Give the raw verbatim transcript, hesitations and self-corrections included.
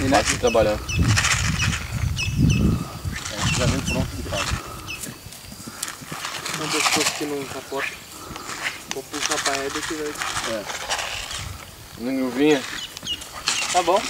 Imagina que trabalhar. É, já vem pronto de casa. Uma das coisas que não capota. Vou puxar pra ela que vai. É. Não vinha. Tá bom.